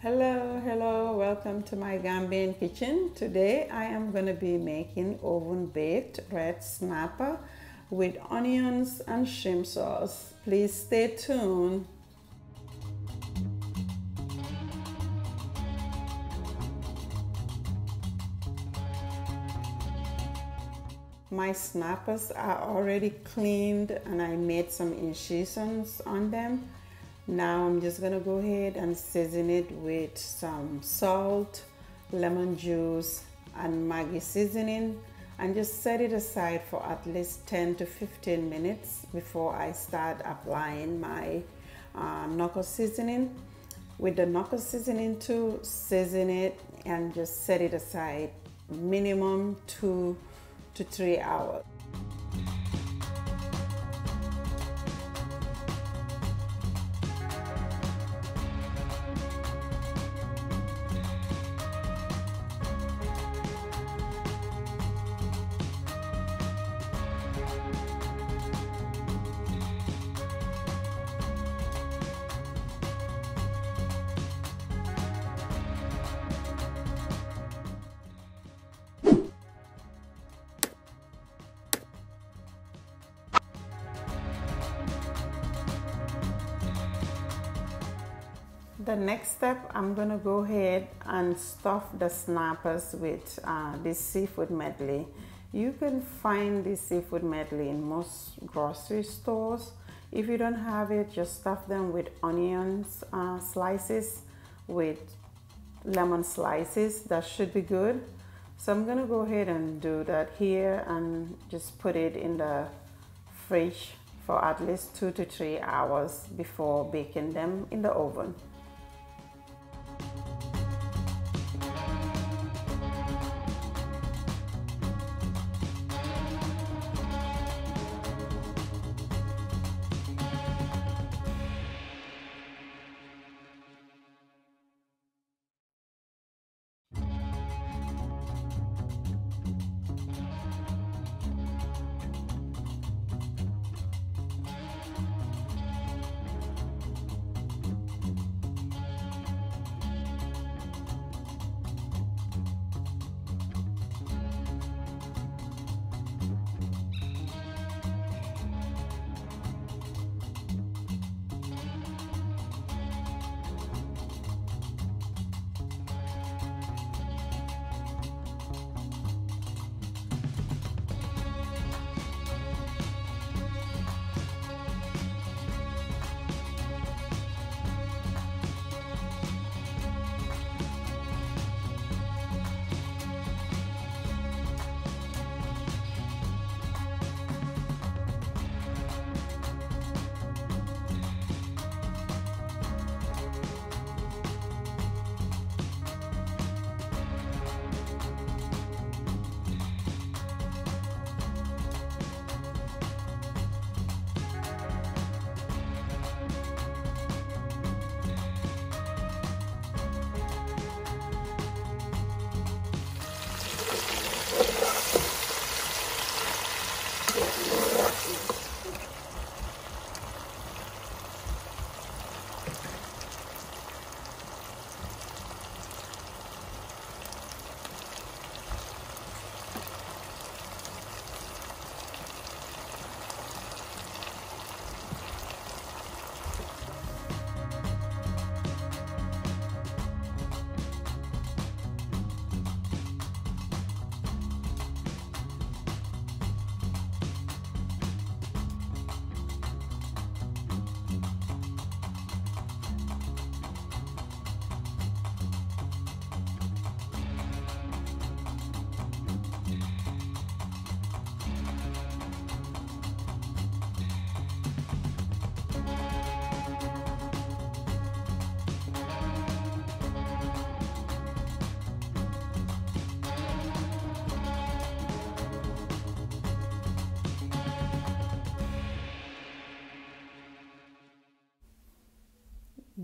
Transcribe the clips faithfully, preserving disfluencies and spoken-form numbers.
Hello, hello, welcome to My Gambian Kitchen. Today I am going to be making oven baked red snapper with onions and shrimp sauce. Please stay tuned. My snappers are already cleaned and I made some incisions on them. Now I'm just gonna go ahead and season it with some salt, lemon juice, and Maggi seasoning, and just set it aside for at least ten to fifteen minutes before I start applying my uh, NOKOSS seasoning. With the NOKOSS seasoning too, season it and just set it aside minimum two to three hours. The next step, I'm gonna go ahead and stuff the snappers with uh, this seafood medley. You can find this seafood medley in most grocery stores. If you don't have it, just stuff them with onions uh, slices, with lemon slices. That should be good. So I'm gonna go ahead and do that here and just put it in the fridge for at least two to three hours before baking them in the oven.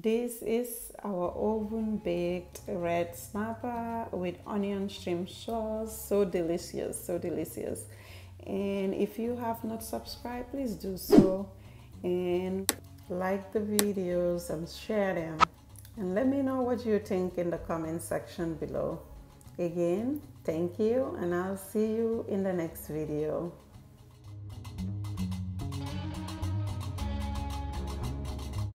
This is our oven baked red snapper with onion shrimp sauce. So delicious, so delicious. And if you have not subscribed, please do so, and like the videos and share them, and let me know what you think in the comment section below. Again, thank you, and I'll see you in the next video.